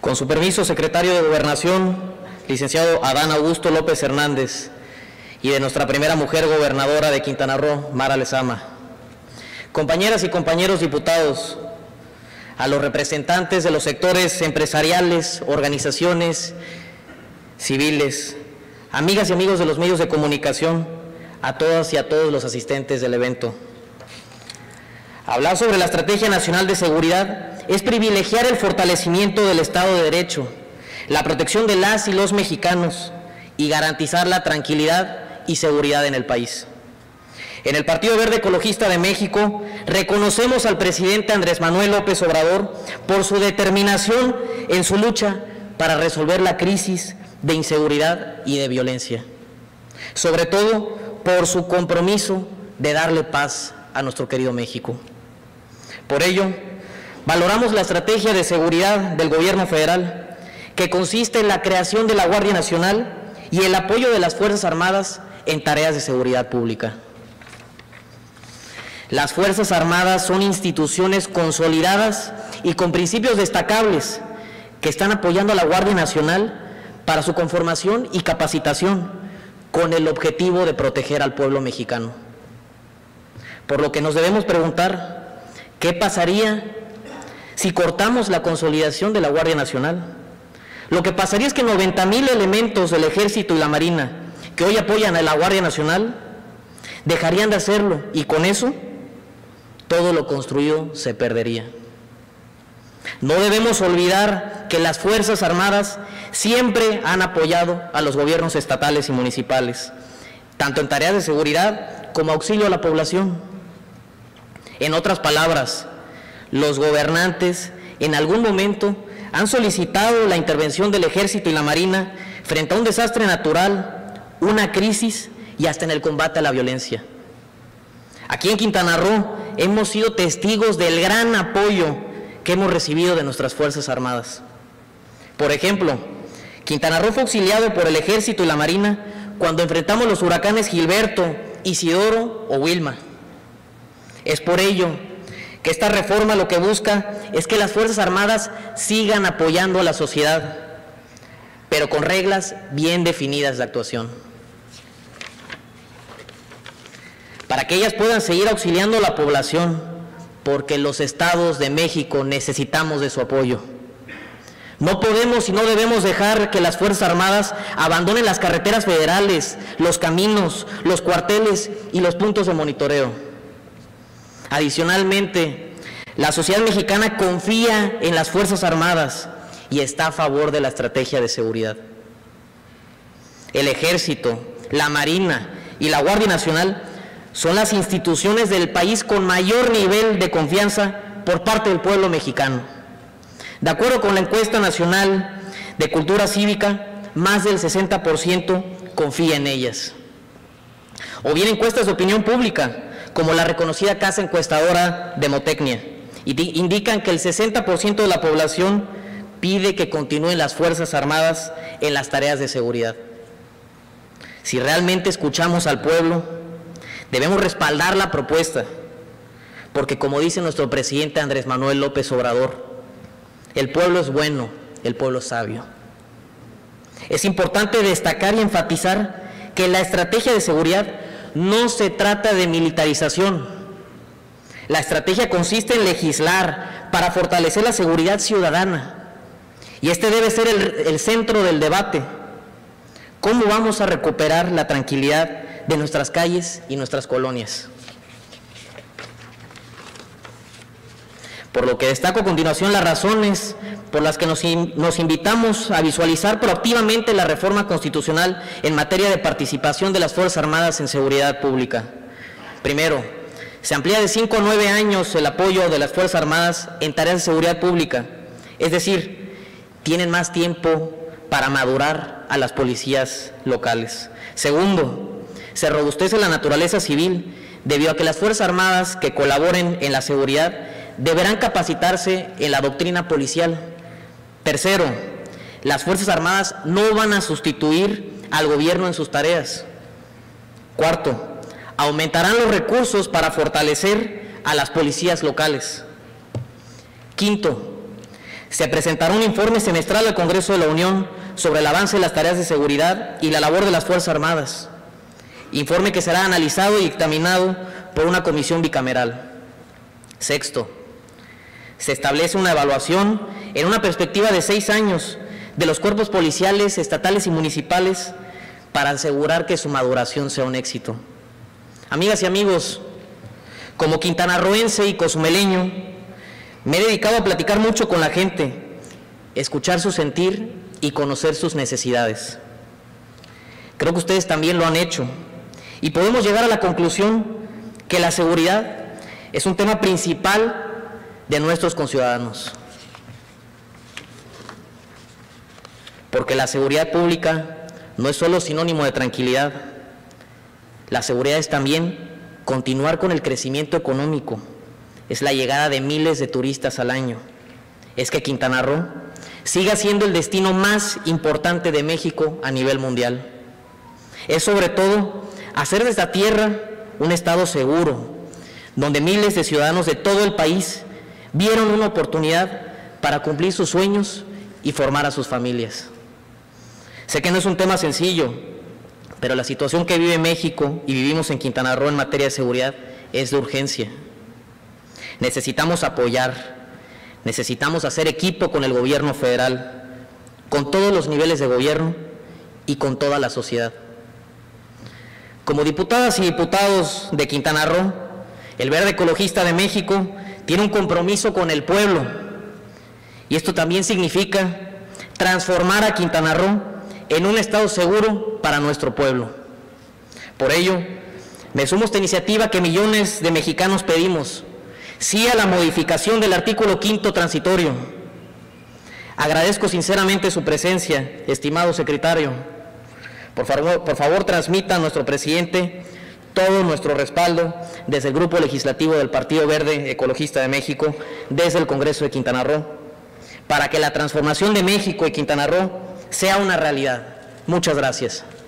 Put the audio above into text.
Con su permiso, secretario de Gobernación, licenciado Adán Augusto López Hernández, y de nuestra primera mujer gobernadora de Quintana Roo, Mara Lezama. Compañeras y compañeros diputados, a los representantes de los sectores empresariales, organizaciones civiles, amigas y amigos de los medios de comunicación, a todas y a todos los asistentes del evento. Hablar sobre la Estrategia Nacional de Seguridad es privilegiar el fortalecimiento del Estado de Derecho, la protección de las y los mexicanos y garantizar la tranquilidad y seguridad en el país. En el Partido Verde Ecologista de México reconocemos al presidente Andrés Manuel López Obrador por su determinación en su lucha para resolver la crisis de inseguridad y de violencia. Sobre todo por su compromiso de darle paz a nuestro querido México. Por ello, valoramos la estrategia de seguridad del gobierno federal, que consiste en la creación de la Guardia Nacional y el apoyo de las Fuerzas Armadas en tareas de seguridad pública. Las Fuerzas Armadas son instituciones consolidadas y con principios destacables que están apoyando a la Guardia Nacional para su conformación y capacitación con el objetivo de proteger al pueblo mexicano. Por lo que nos debemos preguntar, ¿qué pasaría si cortamos la consolidación de la Guardia Nacional? Lo que pasaría es que 90,000 elementos del Ejército y la Marina que hoy apoyan a la Guardia Nacional dejarían de hacerlo y con eso todo lo construido se perdería. No debemos olvidar que las Fuerzas Armadas siempre han apoyado a los gobiernos estatales y municipales, tanto en tareas de seguridad como auxilio a la población. En otras palabras, los gobernantes en algún momento han solicitado la intervención del Ejército y la Marina frente a un desastre natural, una crisis y hasta en el combate a la violencia. Aquí en Quintana Roo hemos sido testigos del gran apoyo que hemos recibido de nuestras Fuerzas Armadas. Por ejemplo, Quintana Roo fue auxiliado por el Ejército y la Marina cuando enfrentamos los huracanes Gilberto, Isidoro o Wilma. Es por ello que esta reforma lo que busca es que las Fuerzas Armadas sigan apoyando a la sociedad, pero con reglas bien definidas de actuación. Para que ellas puedan seguir auxiliando a la población, porque los estados de México necesitamos de su apoyo. No podemos y no debemos dejar que las Fuerzas Armadas abandonen las carreteras federales, los caminos, los cuarteles y los puntos de monitoreo. Adicionalmente, la sociedad mexicana confía en las Fuerzas Armadas y está a favor de la estrategia de seguridad. El Ejército, la Marina y la Guardia Nacional son las instituciones del país con mayor nivel de confianza por parte del pueblo mexicano. De acuerdo con la encuesta nacional de cultura cívica, más del 60% confía en ellas. O bien encuestas de opinión pública, como la reconocida casa encuestadora Demotecnia, y indican que el 60% de la población pide que continúen las Fuerzas Armadas en las tareas de seguridad. Si realmente escuchamos al pueblo, debemos respaldar la propuesta, porque como dice nuestro presidente Andrés Manuel López Obrador, el pueblo es bueno, el pueblo es sabio. Es importante destacar y enfatizar que la estrategia de seguridad no se trata de militarización. La estrategia consiste en legislar para fortalecer la seguridad ciudadana. Y este debe ser el centro del debate. ¿Cómo vamos a recuperar la tranquilidad de nuestras calles y nuestras colonias? Por lo que destaco a continuación las razones por las que nos invitamos a visualizar proactivamente la reforma constitucional en materia de participación de las Fuerzas Armadas en seguridad pública. Primero, se amplía de 5 a 9 años el apoyo de las Fuerzas Armadas en tareas de seguridad pública, es decir, tienen más tiempo para madurar a las policías locales. Segundo, se robustece la naturaleza civil debido a que las Fuerzas Armadas que colaboren en la seguridad deberán capacitarse en la doctrina policial. Tercero, las Fuerzas Armadas no van a sustituir al gobierno en sus tareas. Cuarto, aumentarán los recursos para fortalecer a las policías locales. Quinto, Se presentará un informe semestral al Congreso de la Unión sobre el avance de las tareas de seguridad y la labor de las Fuerzas Armadas, informe que será analizado y dictaminado por una comisión bicameral. Sexto, se establece una evaluación en una perspectiva de 6 años de los cuerpos policiales, estatales y municipales para asegurar que su maduración sea un éxito. Amigas y amigos, como quintanarroense y cozumeleño, me he dedicado a platicar mucho con la gente, escuchar su sentir y conocer sus necesidades. Creo que ustedes también lo han hecho y podemos llegar a la conclusión que la seguridad es un tema principal de nuestros conciudadanos. Porque la seguridad pública no es solo sinónimo de tranquilidad, la seguridad es también continuar con el crecimiento económico, es la llegada de miles de turistas al año, es que Quintana Roo siga siendo el destino más importante de México a nivel mundial. Es sobre todo hacer de esta tierra un estado seguro, donde miles de ciudadanos de todo el país vieron una oportunidad para cumplir sus sueños y formar a sus familias. Sé que no es un tema sencillo, pero la situación que vive México y vivimos en Quintana Roo en materia de seguridad es de urgencia. Necesitamos apoyar, necesitamos hacer equipo con el gobierno federal, con todos los niveles de gobierno y con toda la sociedad. Como diputadas y diputados de Quintana Roo, el Verde Ecologista de México tiene un compromiso con el pueblo, y esto también significa transformar a Quintana Roo en un estado seguro para nuestro pueblo. Por ello, me sumo a esta iniciativa que millones de mexicanos pedimos, sí a la modificación del artículo 5º transitorio. Agradezco sinceramente su presencia, estimado secretario. Por favor, transmita a nuestro presidente todo nuestro respaldo desde el Grupo Legislativo del Partido Verde Ecologista de México, desde el Congreso de Quintana Roo, para que la transformación de México y Quintana Roo sea una realidad. Muchas gracias.